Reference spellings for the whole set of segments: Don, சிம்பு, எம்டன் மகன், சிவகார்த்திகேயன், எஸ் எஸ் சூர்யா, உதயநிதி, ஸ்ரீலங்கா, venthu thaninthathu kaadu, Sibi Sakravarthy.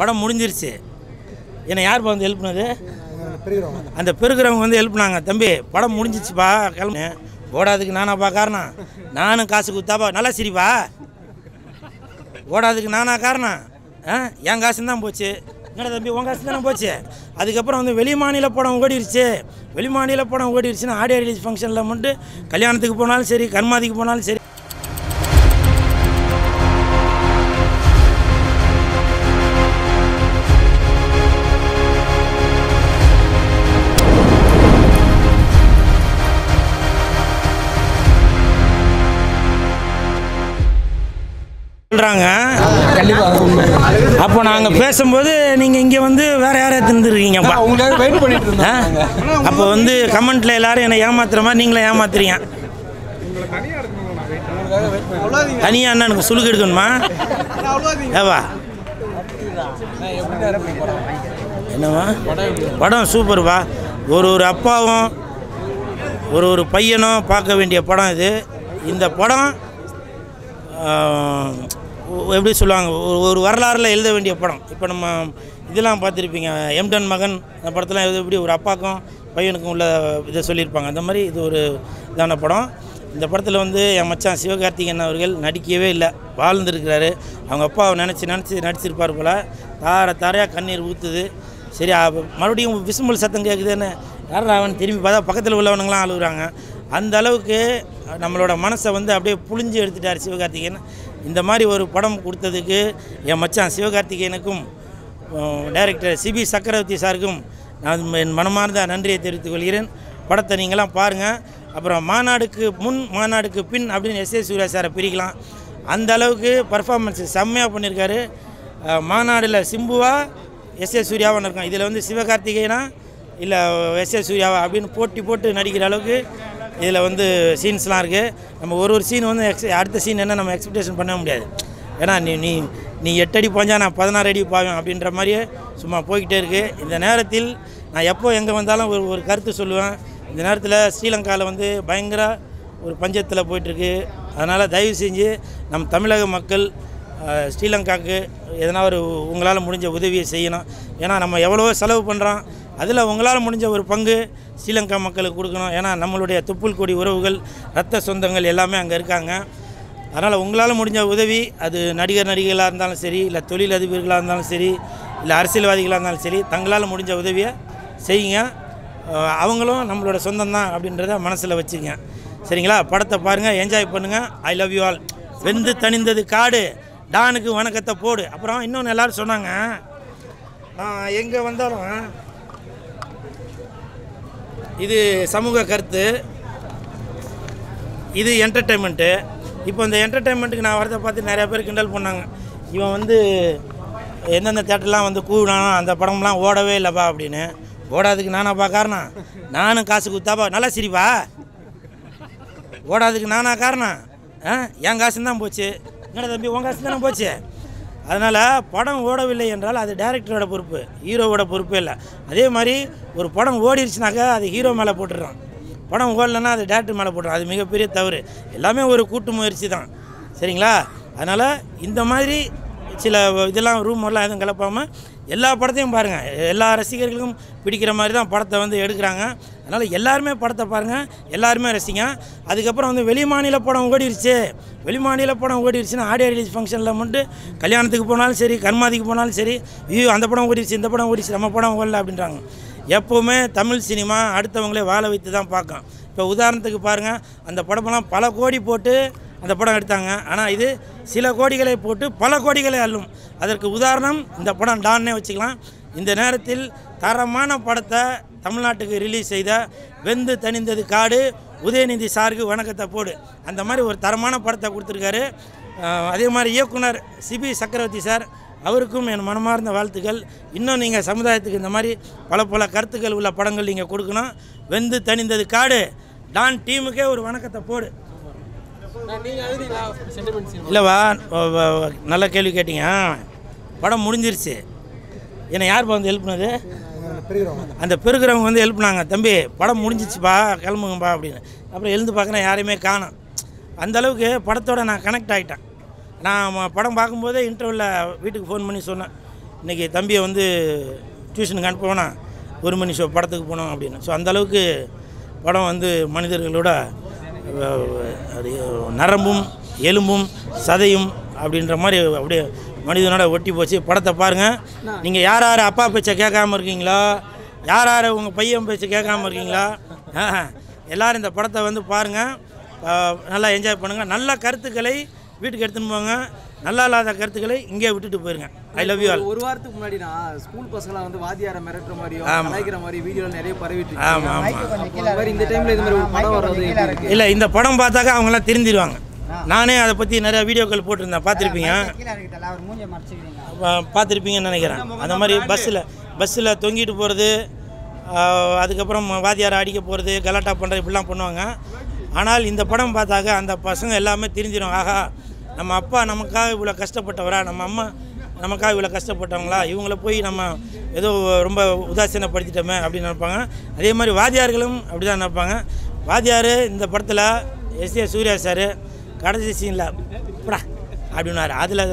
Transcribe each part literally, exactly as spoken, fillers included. படம் முடிஞ்சிருச்சு. என்னை யார் வந்து ஹெல்ப் பண்ணது? அந்த பெருக்கிறவங்க வந்து ஹெல்ப் பண்ணாங்க. தம்பி படம் முடிஞ்சிச்சுப்பா கிளம்பு ஓடாதுக்கு நானாப்பா காரணம், நானும் காசு கொடுத்தாப்பா. நல்லா சிரிப்பா, ஓடாதுக்கு நானா காரணம்? ஆ, என் காசுன்னு தான் போச்சு. என்னடா தம்பி உன் காசு தானே போச்சு. அதுக்கப்புறம் வந்து வெளி மாநில படம் ஓடிடுச்சு. வெளி மாநில படம் ஓடிடுச்சுன்னா ஆடியோ ரிலீஸ் ஃபங்க்ஷனில் மட்டும் கல்யாணத்துக்கு போனாலும் சரி, கர்மாதிக்கு போனாலும் சரி. அப்போ நாங்கள் பேசும்போது நீங்கள் இங்கே வந்து வேற யாரையா தின்னுருக்கீங்கப்பா. அப்போ வந்து கமெண்ட்ல எல்லாரும் என்னை ஏமாத்துற மாதிரி நீங்களே ஏமாத்துறீங்க. தனியாக என்ன எனக்கு சுழுக்கு எடுக்கணுமா ஏவா? என்னவா படம் சூப்பர்வா. ஒரு ஒரு அப்பாவும் ஒரு ஒரு பையனும் பார்க்க வேண்டிய படம் இது. இந்த படம் எப்படி சொல்லுவாங்க, ஒரு வரலாறில் எழுத வேண்டிய படம். இப்போ நம்ம இதெல்லாம் பார்த்துருப்பீங்க, எம்டன் மகன் அந்த படத்தெலாம் எழுத எப்படி ஒரு அப்பாவுக்கும் பையனுக்கும் உள்ள இதை சொல்லியிருப்பாங்க. அந்த மாதிரி இது ஒரு இதான படம். இந்த படத்தில் வந்து என் மச்சான் சிவகார்த்திகேயன் அவர்கள் நடிக்கவே இல்லை, வாழ்ந்துருக்கிறாரு. அவங்க அப்பாவை நினச்சி நினச்சி நடிச்சிருப்பார் போல். தார தாரையாக கண்ணீர் ஊற்றுது. சரி, மறுபடியும் விசும்பல் சத்தம் கேட்குதுன்னு யாரும் அவன் திரும்பி பார்த்தா பக்கத்தில் உள்ளவனுங்களாம் அழுகுறாங்க. அந்த அளவுக்கு நம்மளோட மனசை வந்து அப்படியே புழிஞ்சு எடுத்துட்டார் சிவகார்த்திகேயன். இந்த மாதிரி ஒரு படம் கொடுத்ததுக்கு என் மச்சான் சிவகார்த்திகேயனுக்கும் டைரக்டர் சிபி சக்கரவர்த்தி சாருக்கும் நான் என் மனமார்ந்த நன்றியை தெரிவித்துக் கொள்கிறேன். படத்தை நீங்களாம் பாருங்கள். அப்புறம் மாநாடுக்கு முன் மாநாடுக்கு பின் அப்படின்னு எஸ் எஸ் சூர்யா சாரை பிரிக்கலாம். அந்த அளவுக்கு பர்ஃபார்மன்ஸ் செம்மையாக பண்ணியிருக்காரு. மாநாடில் சிம்புவா எஸ் எஸ் சூர்யாவான்னு இருக்கான். இதில் வந்து சிவகார்த்திகேயனா இல்லை எஸ் எஸ் சூர்யாவா அப்படின்னு போட்டி போட்டு நடிக்கிற அளவுக்கு இதில் வந்து சீன்ஸ்லாம் இருக்குது. நம்ம ஒரு ஒரு சீன் வந்து எக்ஸ் அடுத்த சீன் என்ன நம்ம எக்ஸ்பெக்டேஷன் பண்ண முடியாது. ஏன்னா நீ நீ நீ எட்டு அடி போஞ்சா நான் பதினாறு அடி பாவேன் அப்படின்ற மாதிரியே சும்மா போய்கிட்டே இருக்குது. இந்த நேரத்தில் நான் எப்போ எங்கே வந்தாலும் ஒரு ஒரு கருத்து சொல்லுவேன். இந்த நேரத்தில் ஸ்ரீலங்காவில் வந்து பயங்கர ஒரு பஞ்சத்தில் போயிட்டுருக்கு. அதனால் தயவு செஞ்சு நம்ம தமிழக மக்கள் ஸ்ரீலங்காவுக்கு எதனா ஒரு உங்களால் முடிஞ்ச உதவியை செய்யணும். ஏன்னா நம்ம எவ்வளவோ செலவு பண்ணுறோம், அதில் உங்களால் முடிஞ்ச ஒரு பங்கு ஸ்ரீலங்கா மக்களுக்கு கொடுக்கணும். ஏன்னா நம்மளுடைய தொப்புள் கொடி உறவுகள் இரத்த சொந்தங்கள் எல்லாமே அங்கே இருக்காங்க. அதனால் உங்களால் முடிஞ்ச உதவி, அது நடிகர் நடிகைகளாக இருந்தாலும் சரி, இல்லை தொழிலதிபர்களாக இருந்தாலும் சரி, இல்லை அரசியல்வாதிகளாக இருந்தாலும் சரி, தங்களால் முடிஞ்ச உதவியை செய்யுங்க. அவங்களும் நம்மளோட சொந்தம்தான் அப்படின்றத மனசில் வச்சுங்க. சரிங்களா? படத்தை பாருங்கள், என்ஜாய் பண்ணுங்கள். I love you all. Vendhu Thanindhathu காடு, டானுக்கு வணக்கத்தை போடு. அப்புறம் இன்னொன்று எல்லோரும் சொன்னாங்க, நான் எங்கே வந்தாலும் இது சமூக கருத்து, இது என்டர்டெயின்மெண்ட்டு. இப்போ இந்த என்டர்டெயின்மெண்ட்டுக்கு நான் வரதை பார்த்து நிறையா பேர் கிண்டல் பண்ணாங்க. இவன் வந்து எந்தெந்த தேட்டர்லாம் வந்து கூடானா அந்த படம்லாம் ஓடவே இல்லைப்பா அப்படின்னு. ஓடாதுக்கு நானாப்பா காரணம், நானும் காசு கொடுத்தாப்பா. நல்லா சிரிப்பா, ஓடாதுக்கு நானா காரணம்? ஆ, என் காசுன்னு தான் போச்சு. என்னடா தம்பி உன் காசு தானே போச்சு. அதனால் படம் ஓடவில்லை என்றால் அது டைரக்டரோட பொறுப்பு, ஹீரோவோட பொறுப்பே இல்லை. அதே மாதிரி ஒரு படம் ஓடிடுச்சுனாக்கா அது ஹீரோ மேலே போட்டுடுறான், படம் ஓடலைன்னா அது டேரக்டர் மேலே போட்டுறான். அது மிகப்பெரிய தவறு. எல்லாமே ஒரு கூட்டு முயற்சி தான். சரிங்களா? அதனால் இந்த மாதிரி சில இதெல்லாம் ரூமர்லாம் எதுவும் கலப்பாமல் எல்லா படத்தையும் பாருங்கள். எல்லா ரசிகர்களுக்கும் பிடிக்கிற மாதிரி தான் படத்தை வந்து எடுக்கிறாங்க. அதனால் எல்லாருமே படத்தை பாருங்கள், எல்லாருமே ரசிங்க. அதுக்கப்புறம் வந்து வெளி மாநில படம் ஓடிடுச்சு. வெளி மாநில படம் ஓடிடுச்சுன்னா ஆடியோ ரிலீஸ் ஃபங்க்ஷனில் மட்டும் கல்யாணத்துக்கு போனாலும் சரி, கர்மாதிக்கு போனாலும் சரி, ஐயோ அந்த படம் ஓடிடுச்சு, இந்த படம் ஓடிடுச்சு, நம்ம படம் ஓடல அப்படின்றாங்க. எப்போவுமே தமிழ் சினிமா அடுத்தவங்களே வாழ வைத்து தான் பார்க்கும். இப்போ உதாரணத்துக்கு பாருங்கள், அந்த படமெல்லாம் பல கோடி போட்டு அந்த படம் எடுத்தாங்க. ஆனால் இது சில கோடிகளை போட்டு பல கோடிகளை அள்ளும். அதற்கு உதாரணம் இந்த படம் டான்னே வச்சுக்கலாம். இந்த நேரத்தில் தரமான படத்தை தமிழ்நாட்டுக்கு ரிலீஸ் செய்த வெந்து தணிந்தது காடு உதயநிதி சாருக்கு வணக்கத்தை போடு. அந்த மாதிரி ஒரு தரமான படத்தை கொடுத்துருக்காரு. அதே மாதிரி இயக்குனர் சிபி சக்கரவர்த்தி சார் அவருக்கும் என் மனமார்ந்த வாழ்த்துக்கள். இன்னும் நீங்கள் சமுதாயத்துக்கு இந்த மாதிரி பல பல கருத்துக்கள் உள்ள படங்கள் நீங்கள் கொடுக்கணும். வெந்து தணிந்தது காடு டான் டீமுக்கே ஒரு வணக்கத்தை போடு. இல்லைவா, நல்ல கேள்வி கேட்டீங்க. படம் முடிஞ்சிருச்சு. என்னை யார் வந்து ஹெல்ப் பண்ணது? அந்த பெருக்கிறவங்க வந்து ஹெல்ப் பண்ணாங்க. தம்பி படம் முடிஞ்சிச்சுப்பா கிளம்புங்கப்பா அப்படின்னு. அப்புறம் எழுந்து பார்க்குறேன், யாரையுமே காணும். அந்தளவுக்கு படத்தோடு நான் கனெக்ட் ஆகிட்டேன். நான் படம் பார்க்கும்போதே இன்டர்வலில் வீட்டுக்கு ஃபோன் பண்ணி சொன்னேன், இன்னைக்கு தம்பியை வந்து டியூஷனுக்கு அனுப்புவோம்னா ஒரு மணி ஷோ படத்துக்கு போனோம் அப்படின்னு. ஸோ அந்தளவுக்கு படம் வந்து மனிதர்களோட அது நரம்பும் எலும்பும் சதையும் அப்படின்ற மாதிரி அப்படியே மனிதனோட ஒட்டி போச்சு. படத்தை பாருங்கள். நீங்கள் யார் யார் அப்பா பேச்சை கேட்காமல் இருக்கீங்களோ, யார் யார் உங்கள் பையன் பேச்சை கேட்காமல் இருக்கீங்களோ, எல்லோரும் இந்த படத்தை வந்து பாருங்கள். நல்லா என்ஜாய் பண்ணுங்கள். நல்ல கருத்துக்களை வீட்டுக்கு எடுத்துன்னு போங்க. நல்லா இல்லாத கருத்துக்களை இங்கே விட்டுட்டு போயிருங்க. I love you all. ஒரு வாரத்துக்கு முன்னாடி நான் ஸ்கூல் பசங்களாம் வந்து வாத்தியாரை மிரட்டுற மாதிரியோ கலாய்க்கிற மாதிரி வீடியோவில் நிறைய பரவிட்டு இருக்கு. ஆமாம் ஆமாம். இந்த டைமில் இது மாதிரி படம் வர்றது இல்லை. இந்த படம் பார்த்தாக்கா அவங்களாம் திருந்திடுவாங்க. நானே அதை பற்றி நிறையா வீடியோக்கள் போட்டிருந்தேன், பார்த்துருப்பீங்க பார்த்துருப்பீங்கன்னு நினைக்கிறேன். அந்த மாதிரி பஸ்ஸில் பஸ்ஸில் தொங்கிட்டு போகிறது, அதுக்கப்புறம் வாத்தியாரை அடிக்க போகிறது, கலாட்டா பண்ணுறது, இப்படிலாம் பண்ணுவாங்க. ஆனால் இந்த படம் பார்த்தாக்கா அந்த பசங்க எல்லாமே திருந்திடும். ஆகா, நம்ம அப்பா நமக்காக இவ்வளோ கஷ்டப்பட்டவரா, நம்ம அம்மா நமக்காக இவ்வளோ கஷ்டப்பட்டவங்களா, இவங்கள போய் நம்ம ஏதோ ரொம்ப உதாசீனப்படுத்திட்டோமே அப்படின்னு நினைப்பாங்க. அதே மாதிரி வாத்தியார்களும் அப்படி தான் நினைப்பாங்க. வாத்தியார் இந்த படத்தில் எஸ் எஸ் சூர்யா சார் கடைசி சீனில் படா அப்படின்னாரு. அதில்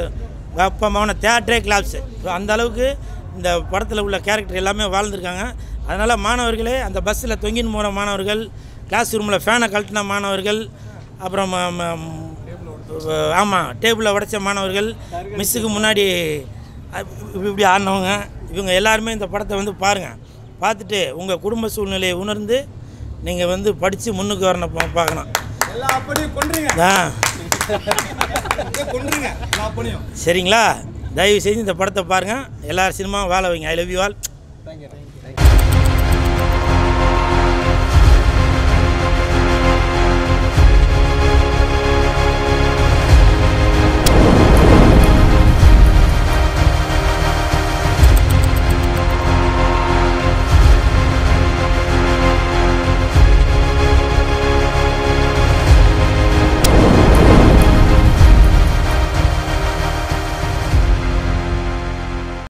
அப்பா மகனை தேட்டரே கிளாப்ஸு. ஸோ அந்தளவுக்கு இந்த படத்தில் உள்ள கேரக்டர் எல்லாமே வாழ்ந்துருக்காங்க. அதனால் மாணவர்களே, அந்த பஸ்ஸில் தொங்கின்னு போகிற மாணவர்கள், கிளாஸ் ரூமில் ஃபேனை கழட்டின மாணவர்கள், அப்புறம் ஆமாம் டேபிளில் உடைச்ச மாணவர்கள், மிஸ்ஸுக்கு முன்னாடி இப்படி இப்படி ஆடினவங்க, இவங்க எல்லாருமே இந்த படத்தை வந்து பாருங்கள். பார்த்துட்டு உங்கள் குடும்ப சூழ்நிலையை உணர்ந்து நீங்கள் வந்து படித்து முன்னுக்கு வரணும். பார்க்கலாம். ஆ சரிங்களா? தயவு செஞ்சு இந்த படத்தை பாருங்கள். எல்லார் சினிமாவும் வாழ வைங்க. I love you all.